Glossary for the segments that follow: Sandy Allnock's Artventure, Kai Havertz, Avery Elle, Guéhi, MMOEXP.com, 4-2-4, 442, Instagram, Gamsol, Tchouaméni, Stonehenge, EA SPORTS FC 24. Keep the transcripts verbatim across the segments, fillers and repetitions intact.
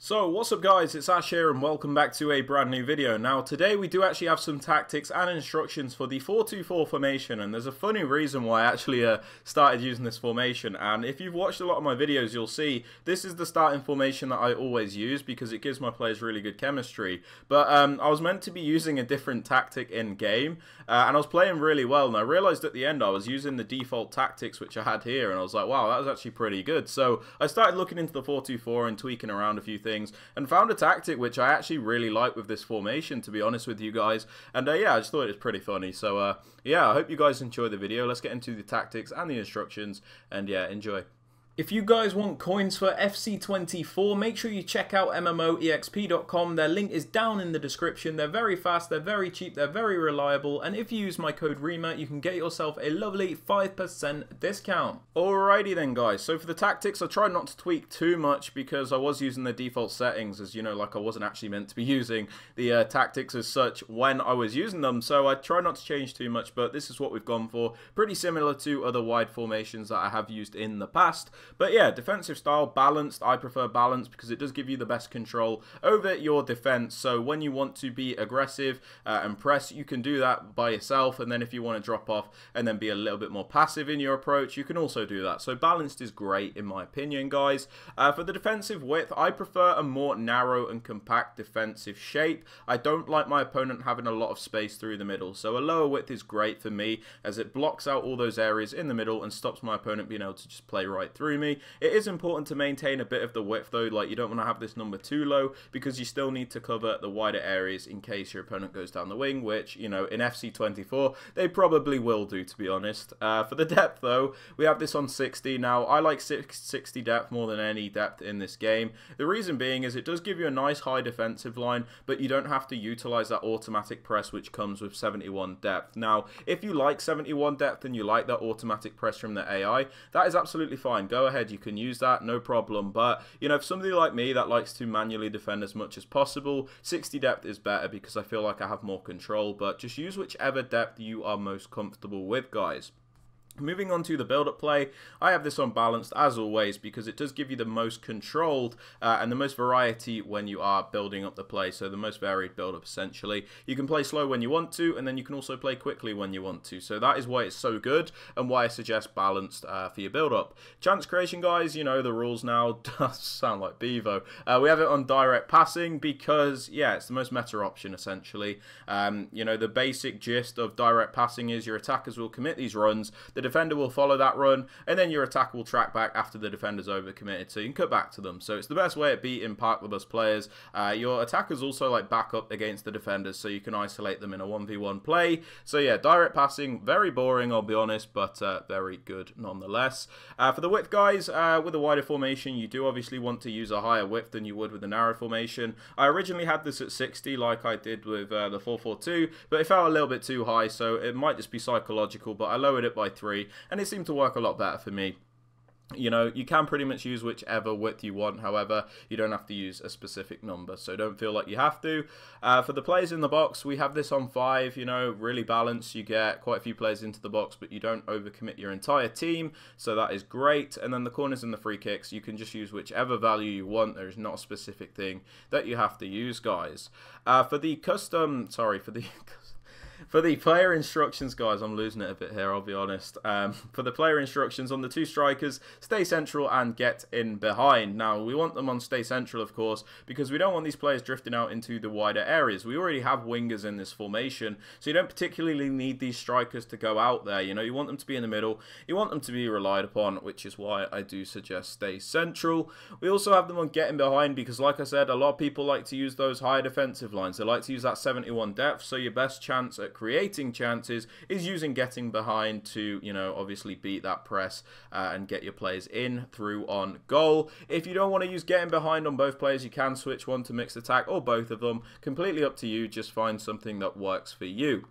So what's up guys, it's Ash here and welcome back to a brand new video. Now today we do actually have some tactics and instructions for the four two four formation, and there's a funny reason why I actually uh, started using this formation. And if you've watched a lot of my videos, you'll see this is the starting formation that I always use because it gives my players really good chemistry. But um, I was meant to be using a different tactic in game uh, and I was playing really well, and I realized at the end I was using the default tactics which I had here, and I was like, wow, that was actually pretty good. So I started looking into the four two four and tweaking around a few things Things, and found a tactic which I actually really like with this formation, to be honest with you guys. And uh, yeah, I just thought it was pretty funny. So uh, yeah, I hope you guys enjoy the video. Let's get into the tactics and the instructions, and yeah, enjoy. If you guys want coins for F C twenty-four, make sure you check out M M O E X P dot com. Their link is down in the description. They're very fast, they're very cheap, they're very reliable, and if you use my code REMA, you can get yourself a lovely five percent discount. Alrighty then guys, so for the tactics, I tried not to tweak too much because I was using the default settings, as you know, like I wasn't actually meant to be using the uh, tactics as such when I was using them, so I tried not to change too much, but this is what we've gone for. Pretty similar to other wide formations that I have used in the past. But yeah, defensive style, balanced. I prefer balanced because it does give you the best control over your defense. So when you want to be aggressive uh, and press, you can do that by yourself. And then if you want to drop off and then be a little bit more passive in your approach, you can also do that. So balanced is great in my opinion, guys. Uh, for the defensive width, I prefer a more narrow and compact defensive shape. I don't like my opponent having a lot of space through the middle. So a lower width is great for me as it blocks out all those areas in the middle and stops my opponent being able to just play right through me. It is important to maintain a bit of the width though, like you don't want to have this number too low because you still need to cover the wider areas in case your opponent goes down the wing, which, you know, in F C twenty-four they probably will do, to be honest. Uh, for the depth though, we have this on sixty. Now I like sixty depth more than any depth in this game. The reason being is it does give you a nice high defensive line, but you don't have to utilize that automatic press which comes with seventy-one depth. Now if you like seventy-one depth and you like that automatic press from the A I, that is absolutely fine. Go Go ahead, you can use that, no problem. But you know, if somebody like me that likes to manually defend as much as possible, sixty depth is better because I feel like I have more control. But just use whichever depth you are most comfortable with, guys. Moving on to the build-up play, I have this on balanced as always because it does give you the most controlled uh, and the most variety when you are building up the play, so the most varied build-up essentially. You can play slow when you want to, and then you can also play quickly when you want to, so that is why it's so good and why I suggest balanced uh, for your build-up. Chance creation, guys, you know the rules now. Does sound like Bevo. Uh, we have it on direct passing because, yeah, it's the most meta option essentially. Um, you know, the basic gist of direct passing is your attackers will commit these runs, the defender will follow that run, and then your attack will track back after the defender's overcommitted, so you can cut back to them. So it's the best way at beating park the bus players. Uh, your attackers also like back up against the defenders, so you can isolate them in a one v one play. So yeah, direct passing, very boring, I'll be honest, but uh, very good nonetheless. Uh, for the width, guys, uh, with a wider formation, you do obviously want to use a higher width than you would with a narrow formation. I originally had this at sixty, like I did with uh, the four four two, but it felt a little bit too high, so it might just be psychological, but I lowered it by three. And it seemed to work a lot better for me. You know, you can pretty much use whichever width you want, however, you don't have to use a specific number, so don't feel like you have to. Uh, for the players in the box, we have this on five, you know, really balanced. You get quite a few players into the box, but you don't overcommit your entire team, so that is great. And then the corners and the free kicks, you can just use whichever value you want. There is not a specific thing that you have to use, guys. Uh, for the custom, sorry, for the For the player instructions, guys, I'm losing it a bit here, I'll be honest. Um, for the player instructions on the two strikers, stay central and get in behind. Now, we want them on stay central, of course, because we don't want these players drifting out into the wider areas. We already have wingers in this formation, so you don't particularly need these strikers to go out there. You know, you want them to be in the middle. You want them to be relied upon, which is why I do suggest stay central. We also have them on getting behind because, like I said, a lot of people like to use those higher defensive lines. They like to use that seventy-one depth, so your best chance at creating chances is using getting behind to, you know, obviously beat that press uh, and get your players in through on goal. If you don't want to use getting behind on both players, you can switch one to mixed attack or both of them. Completely up to you, just find something that works for you.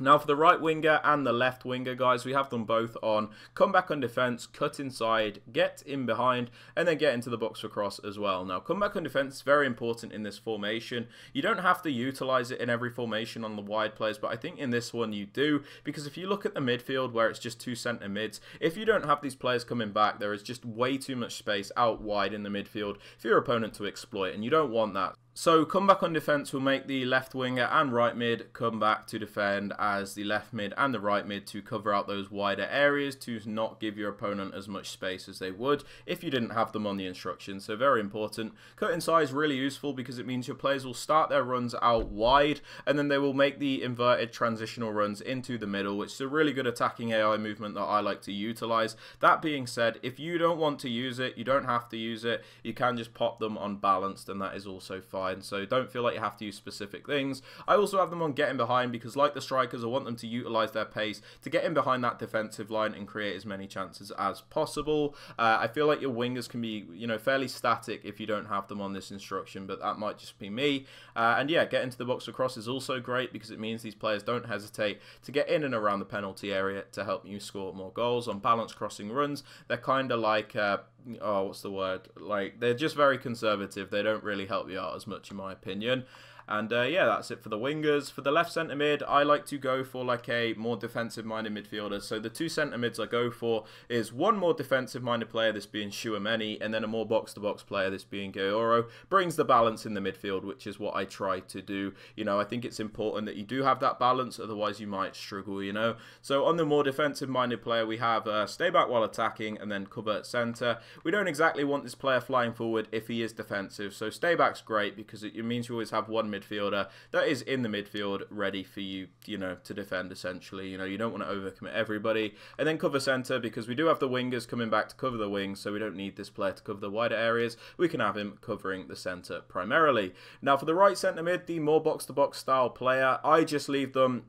Now for the right winger and the left winger, guys, we have them both on come back on defence, cut inside, get in behind, and then get into the box for cross as well. Now, come back on defence is very important in this formation. You don't have to utilise it in every formation on the wide players, but I think in this one you do, because if you look at the midfield where it's just two centre mids, if you don't have these players coming back, there is just way too much space out wide in the midfield for your opponent to exploit, and you don't want that. So come back on defence will make the left winger and right mid come back to defend as the left mid and the right mid to cover out those wider areas to not give your opponent as much space as they would if you didn't have them on the instructions. So very important. Cut inside is really useful because it means your players will start their runs out wide and then they will make the inverted transitional runs into the middle, which is a really good attacking A I movement that I like to utilise. That being said, if you don't want to use it, you don't have to use it. You can just pop them on balanced and that is also fine. So don't feel like you have to use specific things. I also have them on getting behind because like the strikers, I want them to utilise their pace to get in behind that defensive line and create as many chances as possible. Uh, I feel like your wingers can be, you know, fairly static if you don't have them on this instruction, but that might just be me. Uh, and yeah, getting to the box for cross is also great because it means these players don't hesitate to get in and around the penalty area to help you score more goals. On balanced crossing runs, they're kind of like, uh, oh, what's the word? Like, they're just very conservative. They don't really help you out as much, in my opinion. And uh, yeah, that's it for the wingers. For the left centre mid, I like to go for like a more defensive minded midfielder. So the two centre mids I go for is one more defensive minded player, this being Tchouaméni, and then a more box to box player, this being Guéhi. Brings the balance in the midfield, which is what I try to do. You know, I think it's important that you do have that balance, otherwise you might struggle, you know. So on the more defensive minded player, we have uh, stay back while attacking and then cover at centre. We don't exactly want this player flying forward if he is defensive. So stay back's great because it means you always have one midfielder midfielder that is in the midfield ready for you, you know, to defend essentially. You know, you don't want to overcommit everybody. And then cover centre because we do have the wingers coming back to cover the wings, so we don't need this player to cover the wider areas. We can have him covering the centre primarily. Now for the right centre mid, the more box-to-box style player, I just leave them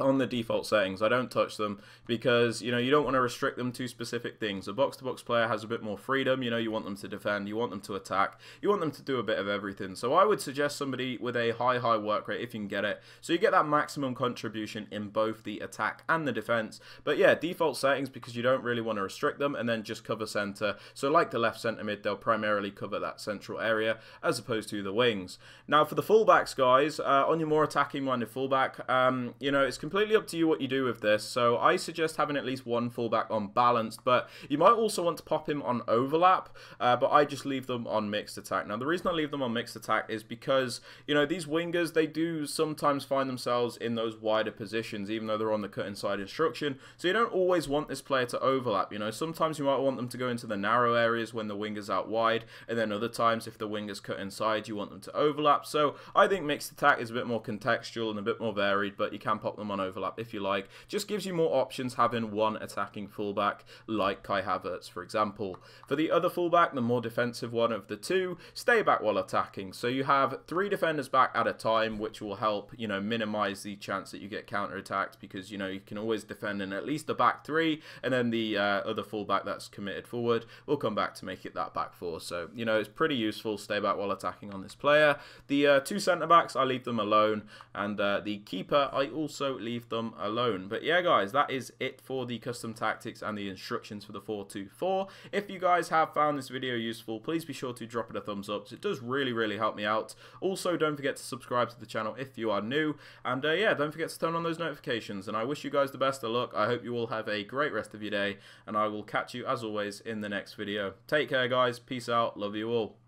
on the default settings. I don't touch them because, you know, you don't want to restrict them to specific things. A box-to-box player has a bit more freedom. You know, you want them to defend, you want them to attack, you want them to do a bit of everything. So I would suggest somebody with a high, high work rate if you can get it, so you get that maximum contribution in both the attack and the defense. But yeah, default settings because you don't really want to restrict them, and then just cover center. So like the left center mid, they'll primarily cover that central area as opposed to the wings. Now for the fullbacks, guys, uh, on your more attacking-minded fullback, um, you know, it's completely up to you what you do with this. So I suggest having at least one fullback on balanced, but you might also want to pop him on overlap, uh, but I just leave them on mixed attack. Now the reason I leave them on mixed attack is because, you know, these wingers, they do sometimes find themselves in those wider positions even though they're on the cut inside instruction, so you don't always want this player to overlap. You know, sometimes you might want them to go into the narrow areas when the winger's out wide, and then other times if the winger's cut inside you want them to overlap. So I think mixed attack is a bit more contextual and a bit more varied, but you can pop them on overlap if you like. Just gives you more options having one attacking fullback like Kai Havertz, for example. For the other fullback, the more defensive one of the two, stay back while attacking. So you have three defenders back at a time, which will help, you know, minimize the chance that you get counterattacked because, you know, you can always defend in at least the back three, and then the uh, other fullback that's committed forward will come back to make it that back four. So, you know, it's pretty useful, stay back while attacking on this player. The uh, two centre backs, I leave them alone, and uh, the keeper, I also leave them alone. But yeah, guys, that is it for the custom tactics and the instructions for the four two four. If you guys have found this video useful, please be sure to drop it a thumbs up. It does really, really help me out. Also, don't forget to subscribe to the channel if you are new. And uh, yeah, don't forget to turn on those notifications. And I wish you guys the best of luck. I hope you all have a great rest of your day. And I will catch you, as always, in the next video. Take care, guys. Peace out. Love you all.